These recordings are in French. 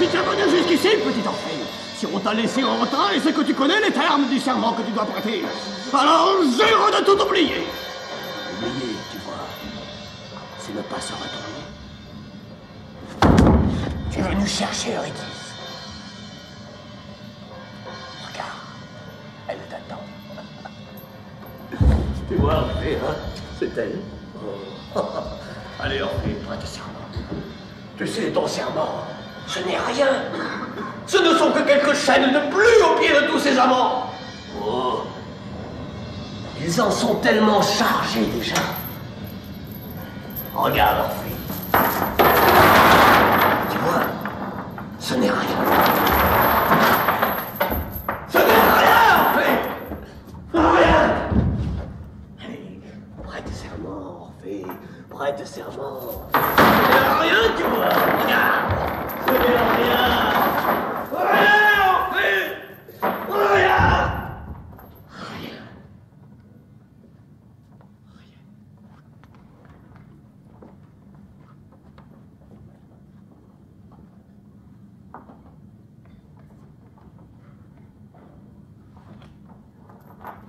Si t'es venu jusqu'ici, petit Orphée, si on t'a laissé en retrait, c'est que tu connais les termes du serment que tu dois prêter. Alors jure de tout oublier. Oublier, tu vois, c'est ne pas se retourner. Tu es venu chercher Eurydice. Elle t'attend. Tu vois, Orphée, hein? C'est elle. Oh. Allez, Orphée, prête serment. Tu sais, ton serment, ce n'est rien. Ce ne sont que quelques chaînes de plus au pied de tous ces amants. Oh. Ils en sont tellement chargés déjà. Regarde, Orphée. Tu vois, ce n'est rien. Prête serment. C'est à rien, tu vois. Regarde. C'est à rien. Rien, Orphée. Rien. Rien.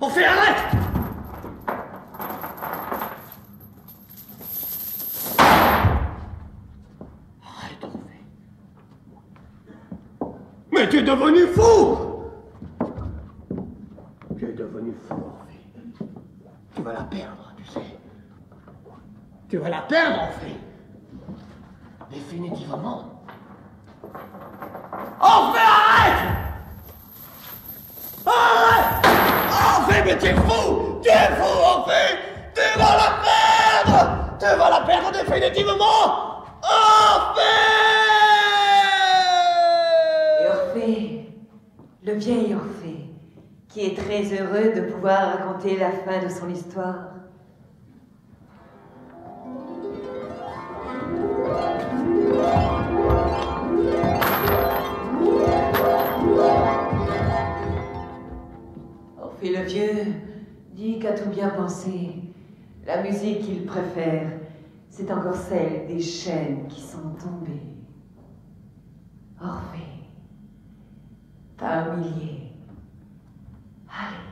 Rien. Orphée, arrête. Mais tu es devenu fou! Tu es devenu fou, Orphée. Tu vas la perdre, tu sais. Tu vas la perdre, Orphée. Définitivement. Orphée, arrête! Arrête! Orphée, mais tu es fou! Tu es fou, Orphée! Tu vas la perdre! Tu vas la perdre définitivement! Orphée! Le vieil Orphée, qui est très heureux de pouvoir raconter la fin de son histoire. Orphée le vieux dit qu'à tout bien penser, la musique qu'il préfère, c'est encore celle des chaînes qui sont tombées. Orphée. T'as humilié. Allez.